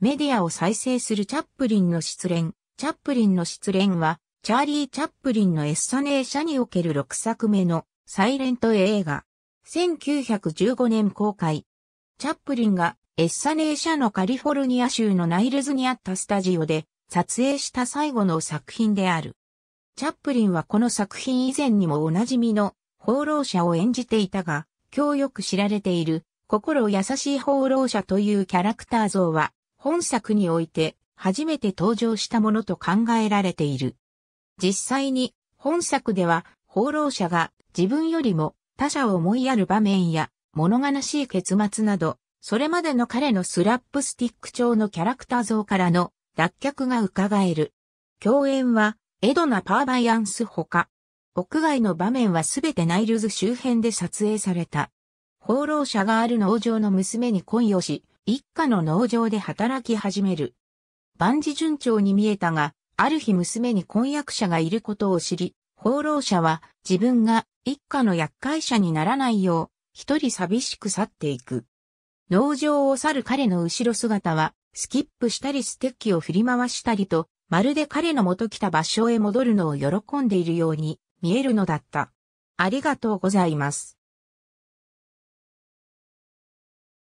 メディアを再生するチャップリンの失恋。チャップリンの失恋は、チャーリー・チャップリンの餌に餌における6作目のサイレント映画。1915年公開。チャップリンが餌に餌のカリフォルニア州のナイルズにあったスタジオで撮影した最後の作品である。チャップリンはこの作品以前にもおなじみの放浪者を演じていたが、今日よく知られている心優しい放浪者というキャラクター像は本作において初めて登場したものと考えられている。実際に本作では放浪者が自分よりも他者を思いやる場面や物悲しい結末など、それまでの彼のスラップスティック調のキャラクター像からの脱却が伺える。共演はエドナ・パーバイアンスほか、屋外の場面はすべてナイルズ周辺で撮影された。放浪者がある農場の娘に恋をし、一家の農場で働き始める。万事順調に見えたが、ある日娘に婚約者がいることを知り、放浪者は自分が一家の厄介者にならないよう、一人寂しく去っていく。農場を去る彼の後ろ姿は、スキップしたりステッキを振り回したりと、まるで彼の元来た場所へ戻るのを喜んでいるように見えるのだった。ありがとうございます。